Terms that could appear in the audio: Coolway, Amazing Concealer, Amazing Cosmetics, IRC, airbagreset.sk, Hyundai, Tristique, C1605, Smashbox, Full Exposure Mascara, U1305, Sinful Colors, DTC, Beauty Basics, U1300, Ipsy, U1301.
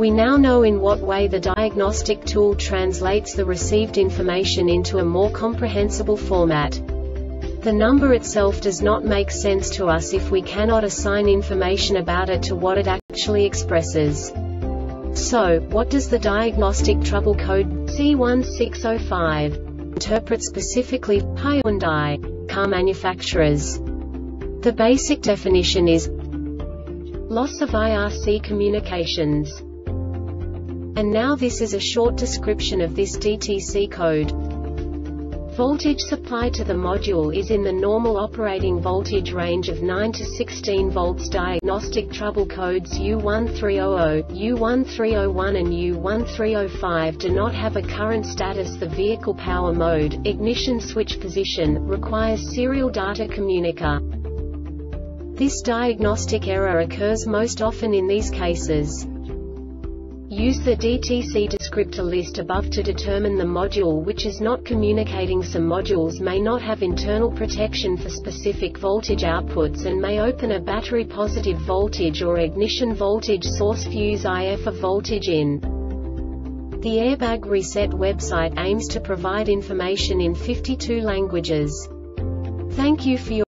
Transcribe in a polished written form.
We now know in what way the diagnostic tool translates the received information into a more comprehensible format. The number itself does not make sense to us if we cannot assign information about it to what it actually expresses. So, what does the diagnostic trouble code C1605 interpret specifically Hyundai car manufacturers? The basic definition is loss of IRC communications. And now this is a short description of this DTC code. Voltage supply to the module is in the normal operating voltage range of 9 to 16 volts. Diagnostic trouble codes U1300, U1301 and U1305 do not have a current status. The vehicle power mode, ignition switch position, requires serial data communicator. This diagnostic error occurs most often in these cases. Use the DTC descriptor list above to determine the module which is not communicating. Some modules may not have internal protection for specific voltage outputs and may open a battery positive voltage or ignition voltage source fuse IF a voltage in. The Airbag Reset website aims to provide information in 52 languages. Thank you for your